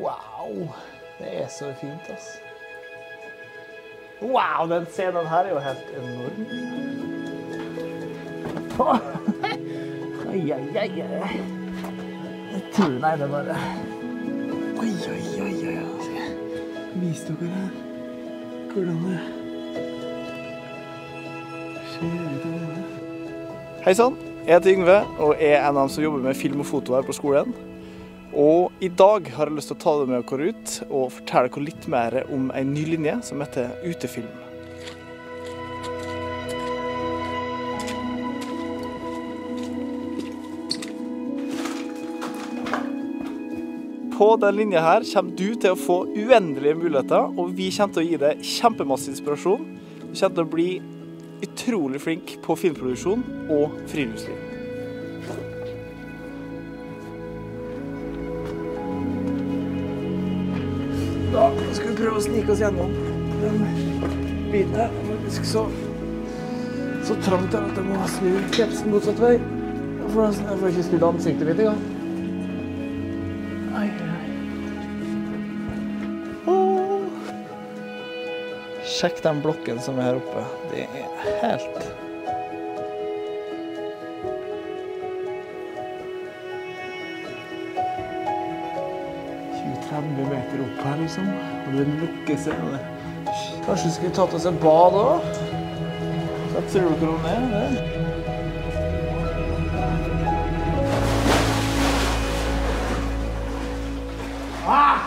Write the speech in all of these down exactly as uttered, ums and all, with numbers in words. Wow, det er så fint, ass. Wow, den scenen her er jo helt enorm. Oi, oi, oi, oi. Jeg tror, nei, det bare... Oi, oi, oi, oi, oi. Vis dere her. Hvordan det skjer ut av denne. Hei sann, jeg heter Yngve, og jeg er en av dem som jobber med film og foto her på skolen. Og i dag har jeg lyst til å ta dere med dere ut og fortelle dere litt mer om en ny linje som heter Utefilm. På denne linjen her kommer du til å få uendelige muligheter, og vi kommer til å gi deg kjempemasse inspirasjon. Du kommer til å bli utrolig flink på filmproduksjon og friluftsliv. Da skal vi prøve å snike oss gjennom den biten her. Det er faktisk så, så trangt her at jeg må snu kepsen motsatt vei. Jeg får, jeg får ikke snudd ansiktet litt i gang. Ai, ai. Åh. Sjekk den blokken som er her oppe. Det er helt... tjue til tretti meter opp her, liksom. Og det lukker seg. Kanskje vi skulle tatt oss en bad også? Så tror du ikke noe ned, eller? Ah!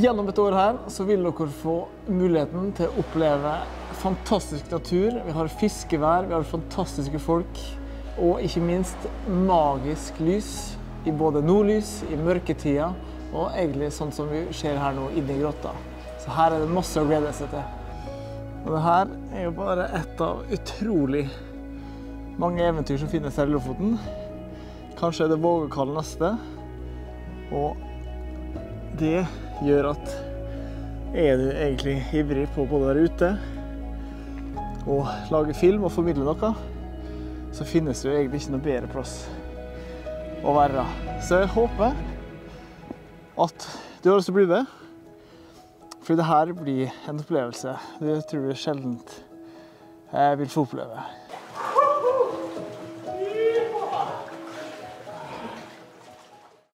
Gjennom et år her, så vil dere få muligheten til å oppleve fantastisk natur. Vi har fiskevær, vi har fantastiske folk, og ikke minst magisk lys. I både nordlys, i mørketida, og egentlig sånn som vi ser her nå inne i grotta. Så her er det masse å glede seg til. Og det her er jo bare et av utrolig mange eventyr som finnes her i Lofoten. Kanskje er det vågekall neste. Og det gjør at er du egentlig ivrig på både å være ute og lage film og formidle noe, så finnes det jo egentlig ikke noe bedre plass å være. Så jeg håper at du har lyst til å bli med, for dette blir en opplevelse det tror jeg sjeldent jeg vil få oppleve.